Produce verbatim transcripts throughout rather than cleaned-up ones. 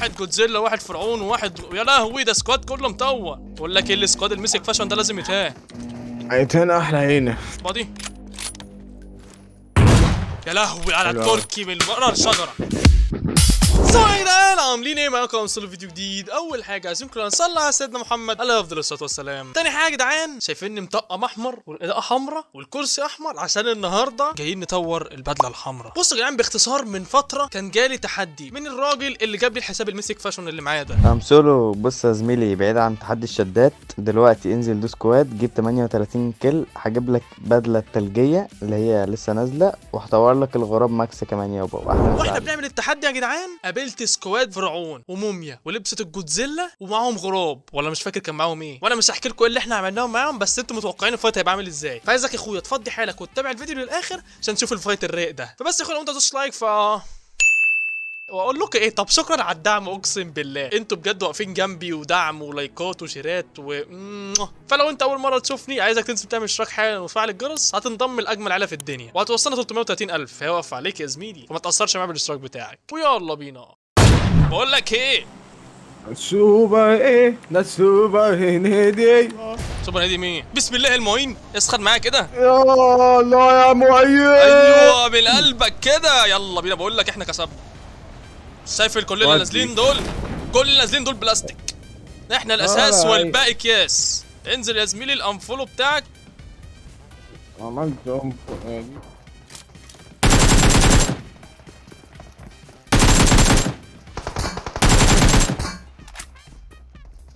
واحد جودزيلا واحد فرعون وواحد يا لهوي ده سكواد كله مطوع. بقول لك ايه السكواد اللي مسك فاشن ده لازم يتهان. هيتهان احلى هنا. فاضي. يا لهوي على التركي من ورا الشجره. صاير انا عاملين ايه معاكم؟ وصلوا فيديو جديد. اول حاجه عايزين كلنا نصلي على سيدنا محمد عليه افضل الصلاه والسلام. تاني حاجه يا جدعان شايفين مطقم احمر والاضاءه حمراء والكرسي احمر عشان النهارده جايين نطور البدله الحمراء. بصوا يا جدعان باختصار من فتره كان جالي تحدي من الراجل اللي جاب لي الحساب الميسك فاشون اللي معايا ده. امسولو بص يا زميلي بعيد عن تحدي الشدات دلوقتي انزل دو سكواد جيب تمنية وتلاتين كيل هجيب لك بدله الثلجيه اللي هي لسه نازله وهطور لك الغراب ماكس كمان يابا. واحنا بنعمل التحدي يا جدعان قابلت سكواد فرعون وموميا ولبست الجودزيلا ومعاهم غراب ولا مش فاكر كان معاهم ايه، وانا مش هحكي لكم ايه اللي احنا عملناهم معاهم بس انتوا متوقعين الفايت هيبقى عامل ازاي. فعايزك يا اخويا تفضي حالك وتتابع الفيديو للاخر عشان تشوف الفايت الرايق ده. فبس يا اخويا لو انت هتدوس لايك ف واقول لكم ايه، طب شكرا على الدعم اقسم بالله انتوا بجد واقفين جنبي ودعم ولايكات وشيرات و فلو انت اول مره تشوفني عايزك تنسى تعمل اشتراك حالا وتفعل الجرس هتنضم لاجمل عيله في الدنيا وهتوصلنا تلتمية وتلاتين الف هيوقف عليك يا زميلي وما تاثرش معايا بالاشتراك بتاعك. ويلا بينا. بقول لك ايه سوبر ايه ده سوبر هنيدي سوبر هنيدي مين؟ بسم الله المعين اسخن معايا كده يا الله يا معين ايوه من قلبك كده. يلا بينا بقول لك احنا كسبنا. شايف الكل اللي نازلين دول كل اللي نازلين دول بلاستيك احنا الاساس والباقي اكياس. انزل يا زميلي الانفولو بتاعك عملت انفولو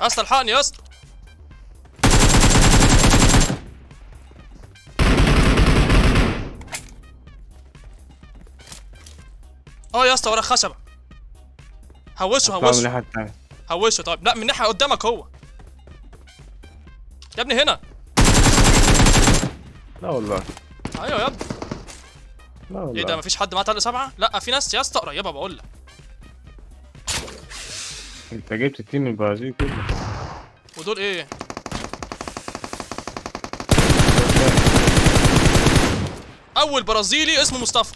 اصل الحقني يا اسطى. اه يا اسطى ورا خشبه هوشه هوشه هوشه. طيب لا من ناحيه قدامك هو يا ابني هنا. لا والله ايوه يا ابني. لا والله ايه ده مفيش حد معاه تلاتة سبعة؟ لا في ناس يا اسطى قريبه بقول لك. انت جبت التيم من البرازيل كله ودول ايه؟ اول برازيلي اسمه مصطفى.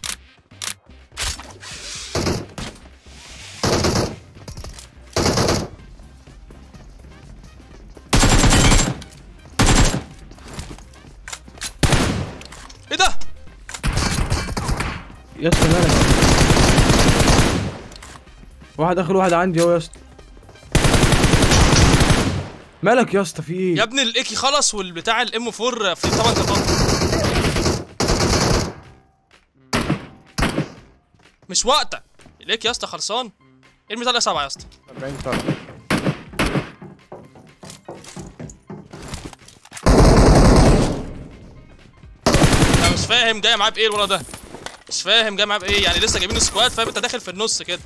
ايه ده؟ يا اسطى مالك؟ واحد اخر واحد عندي اهو يا اسطى. مالك يا اسطى في ايه؟ يا ابني الايكي خلص والبتاع الام اربعة في تمن دقايق. مش وقتك الايكي يا اسطى خلصان. ارمي تلاتة سبعة يا اسطى. اربعين طلقة. مش فاهم جاي معاه بايه الولا ده؟ مش فاهم جاي معاه بايه؟ يعني لسه جايبين سكواد فاهم انت داخل في النص كده.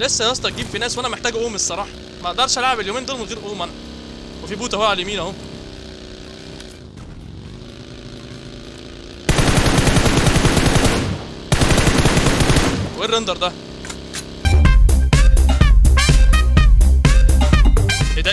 لسه يا اسطى تجيب في ناس وانا محتاج اقوم الصراحه، ما اقدرش العب اليومين دول من غير اقوم انا. وفي بوت اهو على اليمين اهو. ايه الرندر ده؟ ايه ده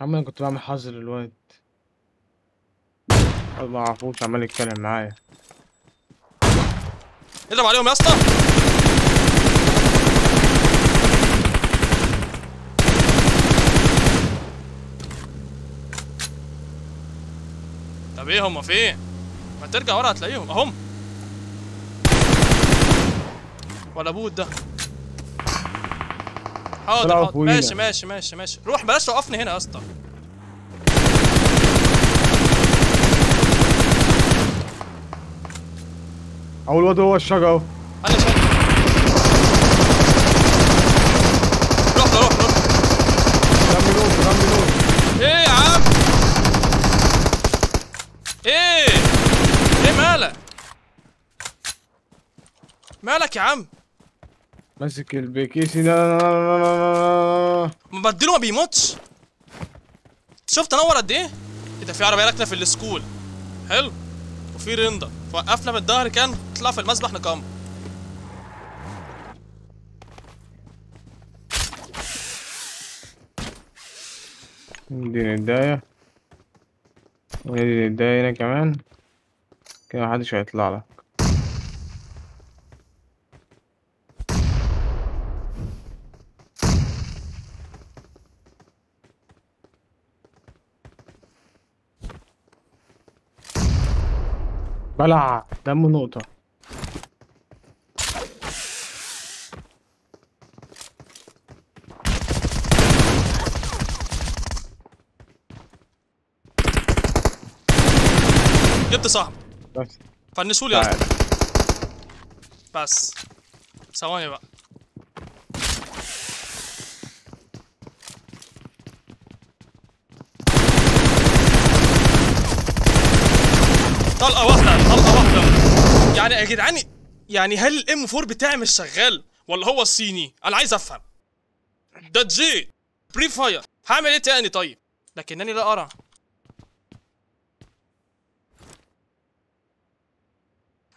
عم انا كنت بعمل حظر الواد ما اعرفوش عمال يتكلم معايا. اضرب عليهم يا اسطى. طب ايه هما فين؟ ما ترجع ورا هتلاقيهم اهم. ولا بوت ده حاضر حاضر ماشي ماشي ماشي ماشي. روح بلاش توقفني هنا يا اسطى. اول واد هو الشجره اهو. انا شايف روح روح روح. رمي نور رمي نور. ايه يا عم؟ مالك يا عم؟ ماسك البيكيسي ده. ما بديله ما بيموتش. شفت انور قد ايه؟ كده في عربيه راكنه في السكول. حلو؟ وفي رندر وقفنا من الظهر كان طلع في المسبح نكمل. دي ندايه ودي ندايه هنا كمان كده محدش هيطلع لك. بلع دم نقطة. جبت صاحبي بس فنشولي يا اسطى بس ثواني بقى. طلقة واحدة طلقة واحدة يعني يا جدعان. يعني هل الام أربعة بتاعي مش شغال ولا هو الصيني؟ انا عايز افهم. ده جي بري فاير هعمل ايه تاني طيب؟ لكنني لا ارى.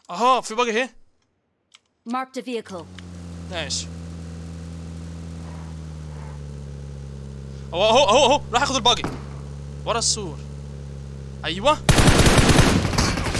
اها في باجي اهي. ماركت فييكل. ماشي. اهو اهو اهو اهو راح اخد الباجي ورا السور. ايوه.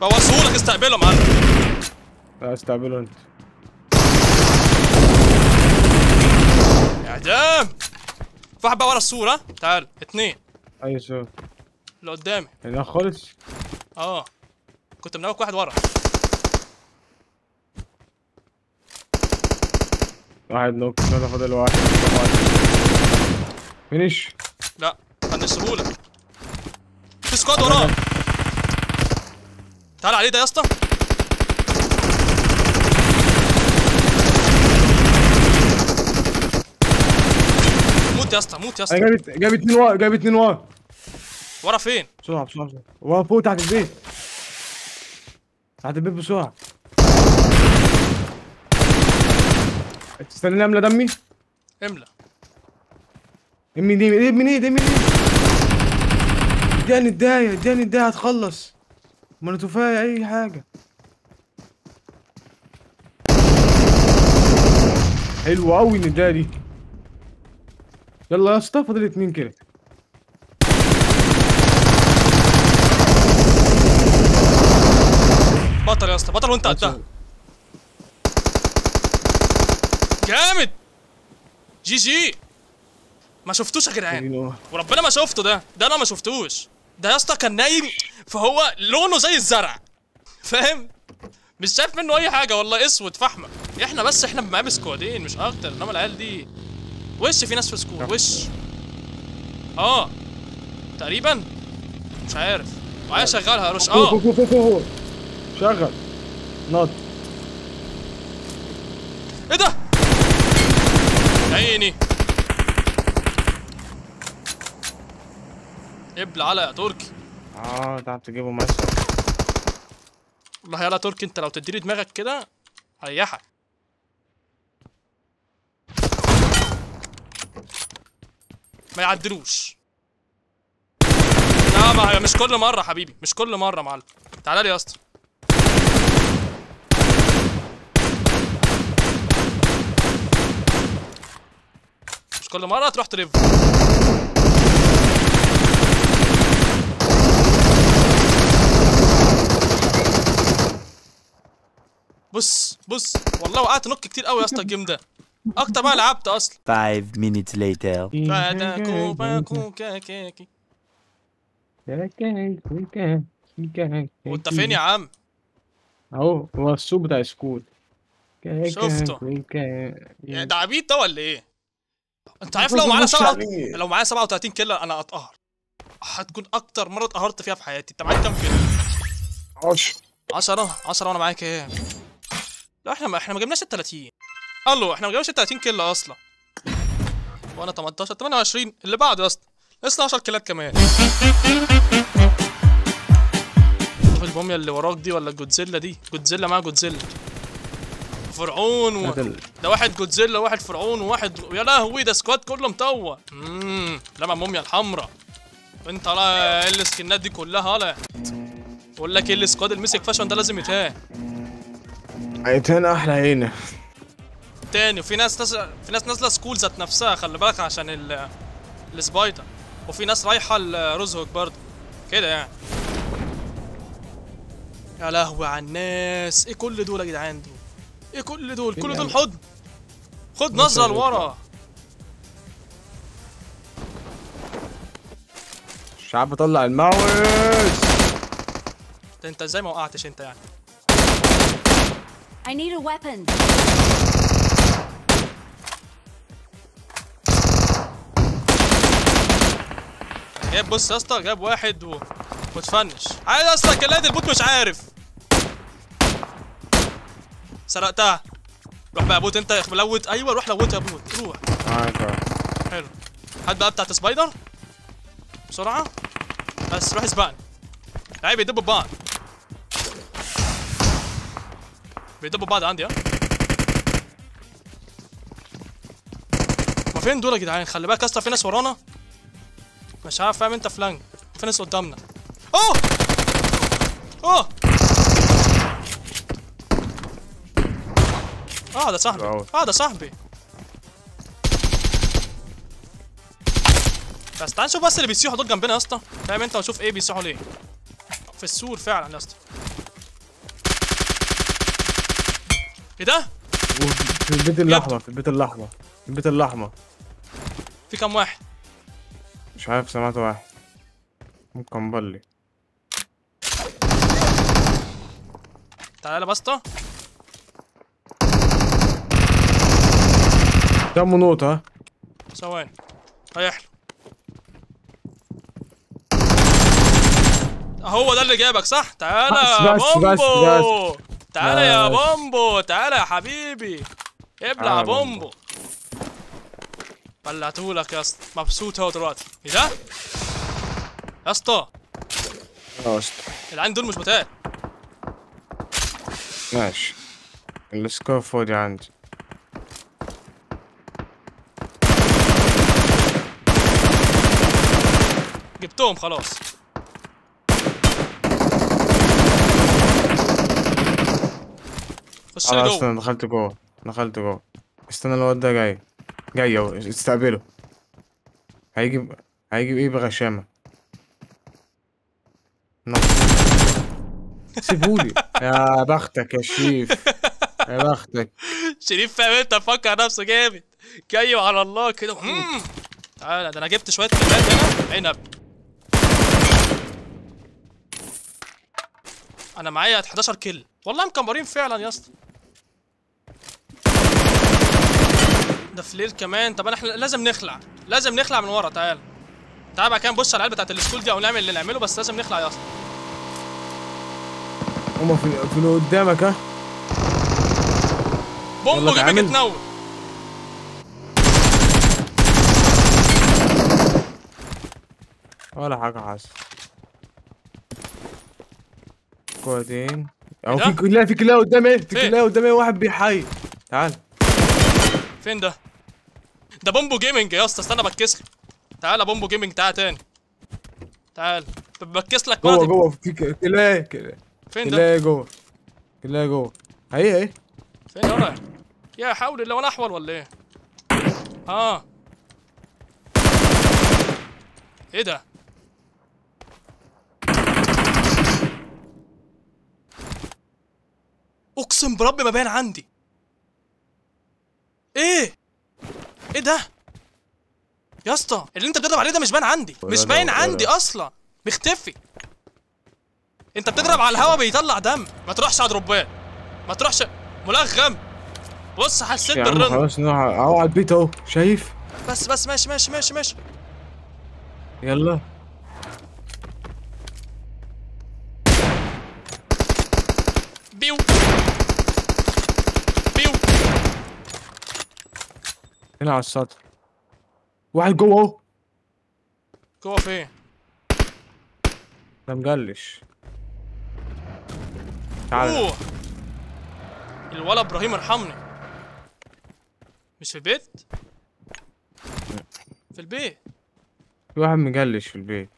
بوصلهولك استقبله يا معلم. لا استقبله انت. اعدام. في واحد بقى ورا الصورة، تعال، اتنين. اي صورة؟ اللي قدامي. هنا خالص؟ اه. كنت منوك واحد ورا. واحد نوك، انا فاضل واحد. فينيش؟ لا، هنسهولك. في سكواد وراه. تعال عليه ده يا اسطى. موت يا اسطى موت يا اسطى. جابت جابت اتنين ورا جابت اتنين ورا. ورا فين؟ بسرعة بسرعة بسرعة. ورا فوق تحت البيت. تحت البيت بسرعة. تستناني املى دمي؟ املى. امي دي ايه منين ايه دي منين؟ اداني الداية اداني الداية هتخلص. منتوفاية اي حاجة. حلوة اوي النداية دي. يلا يا اسطى فاضل اتنين كده. بطل يا اسطى بطل وانت قدها. جامد. جي جي. ما شفتوش يا جدعان وربنا ما شفته. ده ده انا ما شفتوش. ده يا اسطى كان نايم فهو لونه زي الزرع فاهم؟ مش شايف منه اي حاجه والله اسود فحمه. احنا بس احنا معاه بسكوادين مش اكتر. انما العيال دي وش في ناس في سكواد وش. اه تقريبا مش عارف معايا شغالها يا رش. اه شغل نط. ايه ده؟ عيني ابلع على يا تركي. اه تعرف تجيبه مثلا. والله يلا يا تركي انت لو تديلي دماغك كده هريحك. ما يعدلوش. لا ما هي مش كل مره حبيبي مش كل مره معلم. تعالى لي يا اسطى. مش كل مره تروح تلف. بص بص والله وقعت نوك كتير قوي يا اسطى. الجيم ده اكتر بقى لعبت اصلا. five minutes later. فاتاكو باكو كاكاكي. وانت فين يا عم؟ اهو هو السوق بتاع سكول. شفته يعني ده عبيد ده ولا ايه؟ انت عارف لو معايا سبعة لو معايا سبعة وتلاتين كيلر انا هتقهر، هتكون اكتر مره اتقهرت فيها في حياتي. انت معاك كام كيلر؟ عشرة عشرة عشرة وانا معايا كام؟ لا احنا ما احنا ما جبناش ال تلاتين. الو احنا ما جبناش ال تلاتين كيلر اصلا. وانا تمنتاشر تمنية وعشرين اللي بعده يا اسطى، لسه عشرة كيلات كمان. شوف البوميه اللي وراك دي ولا الجودزيلا دي؟ جودزيلا مع جودزيلا فرعون و... ده واحد جودزيلا وواحد فرعون وواحد، يا لهوي ده سكواد كله مطوع. اممم لمع الموميا الحمراء انت. لا ايه السكنات دي كلها؟ لا بقول لك ايه، السكواد المسك فاشن ده لازم يتهان، هيتهان احلى هنا تاني. وفي ناس نازله، في ناس نازله سكول ذات نفسها، خلي بالك عشان ال السبايدر، وفي ناس رايحه الروزهوك برضه كده يعني. يا لهوي على الناس، ايه كل دول يا جدعان؟ دول ايه كل دول؟ كل دول حضن. خد نظره لورا، الشعب طلع الماوس. انت ازاي ما وقعتش انت يعني؟ I need a weapon. جاب بص يا اسطى، جاب واحد و... وتفنش عادي يا اسطى. كان البوت مش عارف سرقتها. روح بقى يا بوت انت ملوت. ايوه روح لوتها يا بوت، روح. حلو، هات بقى بتاعت سبايدر بسرعه بس، روح اسبقني. لعيب بيدبوا ببعض، بيدبوا ببعض عندي. ها ما فين دول يا جدعان؟ خلي بالك يا اسطى، في ناس ورانا مش عارف، فاهم انت؟ فلانج، في ناس قدامنا. اوه اوه اه ده صاحبي، اه ده صاحبي. بس تعال نشوف بس اللي بيسيحوا دول جنبنا يا اسطى، فاهم انت؟ ونشوف ايه بيسيحوا ليه في السور فعلا يا اسطى. ايه ده؟ في البيت الاحمر، في البيت الاحمر، في البيت الاحمر. في كام واحد؟ مش عارف، سمعت واحد ممكن بلي. تعالى بسطة دمه نقطة ثواني هيحلو. هو ده اللي جابك صح؟ تعالى يا بومبو، تعالى يا بومبو، تعالى يا حبيبي، ابلع يا بومبو. بلعتهولك يا اسطى، مبسوط اهو دلوقتي. ايه ده؟ يا اسطى اه يا اسطى العين دول مش بتاعي. ماشي السكور فاضي عندي. جبتهم خلاص. خش لي جوه. اصلا دخلت جوه، دخلت جوه. استنى الواد ده جاي، جاي اهو، استقبله. هيجيب هيجيب ايه بغشامه؟ سيبولي يا بختك يا شريف، يا بختك شريف. فاهم انت؟ مفكر نفسه جامد، جاي على الله كده. تعالى ده انا جبت شويه كلاب هنا عنب. انا معايا حداشر كيل والله، مكمرين فعلا يا اسطى. ده فليل كمان. طب احنا لازم نخلع، لازم نخلع من ورا. تعال تعال بقى كده نبص على العيال بتاعت السكول دي، او نعمل اللي نعمله، بس لازم نخلع يا اسطى. هما في في اللي قدامك. ها بومبو جيبك اتنور. ولا حاجة حصل. كويتين او في كلها، في كلها قدامي، في كلها قدامي. واحد بيحيي. تعال فين ده؟ ده بومبو جيمنج يا اسطى. استنى بتكسله. تعالى بومبو جيمنج، تعالى تاني، تعال بتكسلك مرة. جوه جوه في كلاه، كلاه فين ده؟ كلاه جوه، كلاه جوه. هي ايه فين ورا؟ يا حول الله ولا احول ولا ايه؟ اه ايه ده؟ اقسم برب ما باين عندي. ايه ايه ده يا اسطى؟ اللي انت بتضرب عليه ده مش باين عندي، مش باين عندي اصلا، مختفي. انت بتضرب على الهوا بيطلع دم. ما تروحش على دروبات، ما تروحش ملغم. بص حسيت بالرضا خلاص نروح اهو على البيت اهو شايف. بس بس ماشي ماشي ماشي ماشي يلا. بيو بيو هنا على السطح واحد جوه اهو. جوه فين؟ ده مجلش. تعالى اوه الولا ابراهيم ارحمني. مش في البيت؟ في البيت في واحد مجلش في البيت.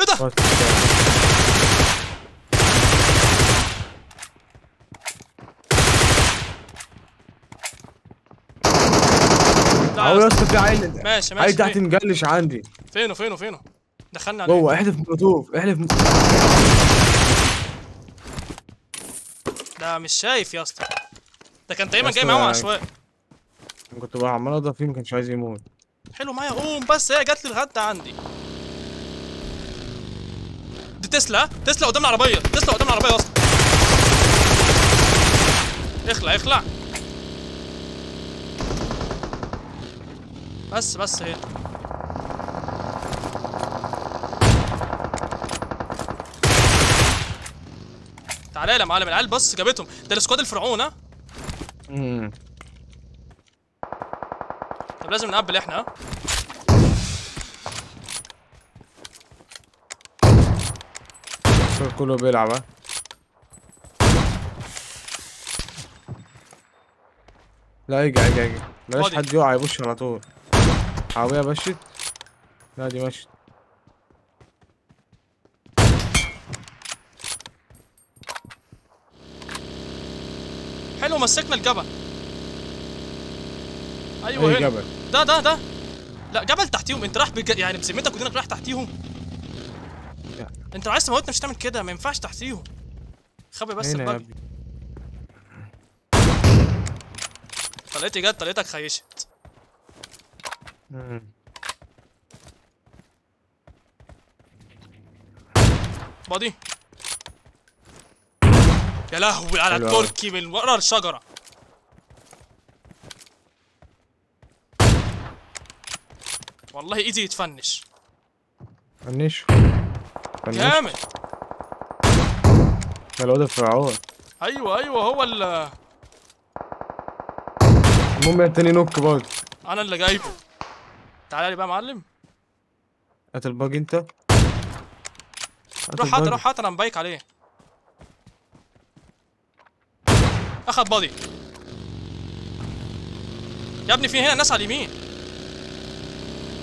ايه ده؟ اهو يا اسطى في عيل. ماشي ماشي عيل تحت مجلش عندي. فينه فينه فينه؟ دخلنا عليه جوه. احلف مولوتوف احلف مولوتوف. ده مش شايف يا اسطى. ده كان تقريبا جاي معاهم عشوائي. كنت بقى عمال اضرب فيه ما كانش عايز يموت. حلو معايا قوم بس هي جات لي الغدا عندي. دي تسلا تسلا قدام العربيه. تسلا قدام العربيه يا اسطى. اخلع اخلع بس بس هنا. تعالى يا معلم. العيال بص جابتهم. ده السكواد الفرعون ها. امم طب لازم نقبل احنا ها. كله بيلعب ها. لا يجي يجي يجي بلاش حد يقع يبوش على طول. عربية مشت. لا دي مشت. حلو مسكنا الجبل. ايوه هنا جبل. ده ده ده لا جبل تحتيهم. انت رايح بج... يعني بسمتك ودينك رايح تحتيهم. لا. انت لو عايز تموتنا مش هتعمل كده. ما ينفعش تحتيهم. خبي بس الباقي. طلعتي جت طلعتك خيشت. امم بادي يا لهوي على التركي من ورا الشجره. والله ايدي يتفنش. فنش جامد ده الواد الفرعون. ايوه ايوه هو ال المهم التاني نوك برضه انا اللي جايبه. تعالى لي بقى يا معلم. هات الباجي انت. روح هات روح هات انا مبايك عليه. اخد باضي يا ابني. في هنا ناس على اليمين.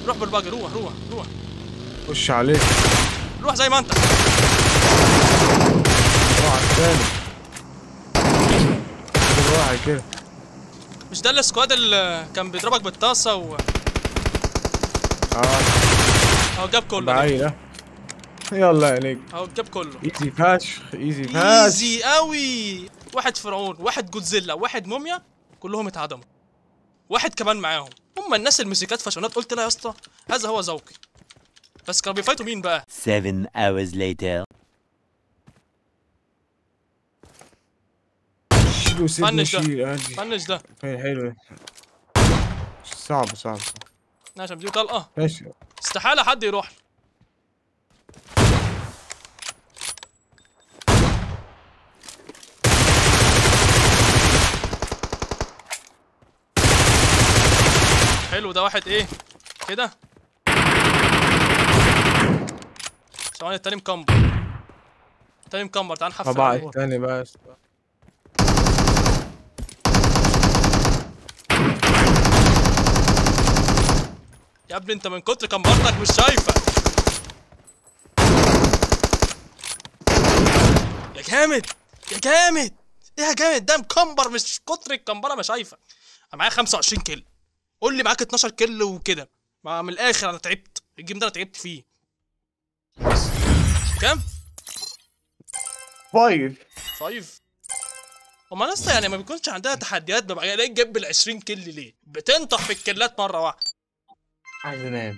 روح بالباجي روح روح روح. خش عليه. روح زي ما انت. روح على الثاني. روح على كده. مش ده السكواد اللي كان بيضربك بالطاسه و اه اهو جاب كله. عيله يلا عليك. اهو جاب كله. ايزي فاشخ ايزي فاشخ ايزي قوي. واحد فرعون واحد جودزيلا واحد موميا كلهم اتعدموا. واحد كمان معاهم. هم الناس الموسيقات فشونات. قلت لا يا اسطى هذا هو ذوقي. بس كانوا بيفايتوا مين بقى؟ سفن hours later شيلوا سيبني شيل. فنش ده حلو. صعب صعب عشان بديو طلقه. ماشي استحاله حد يروح. حلو ده واحد ايه كده. ثواني التاني مكمبر. التاني مكمبر تعال نحفل عليه. طبعا التاني بقى يا ابني انت من كتر كان برضك مش شايفه. يا جامد يا جامد يا جامد. ده مكمبر مش كتر الكمبره ما شايفه. انا معايا خمسة وعشرين كيل. قول لي معاك اتناشر كيل وكده. ما من الاخر انا تعبت. الجيم ده انا تعبت فيه. كام؟ فايف فايف. هما لسه يعني ما بيكونش عندها تحديات. ببقى يعني تجيب ال عشرين كيل ليه؟ بتنطح في الكيلات مره واحده. عايز انام.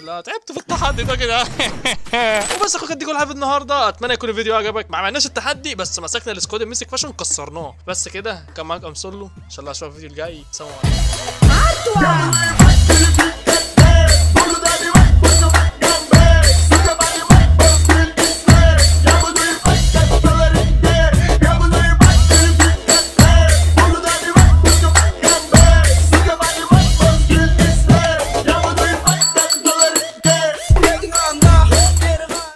لا تعبت في التحدي ده كده. وبس يا اخويا، كانت دي كل حاجه النهارده، اتمنى يكون الفيديو عجبك. ما عملناش التحدي بس مسكنا السكواد مسك فاشن كسرناه. بس كده كان معاك امسولو، ان شاء الله اشوفك في الفيديو الجاي. سلام عليكم.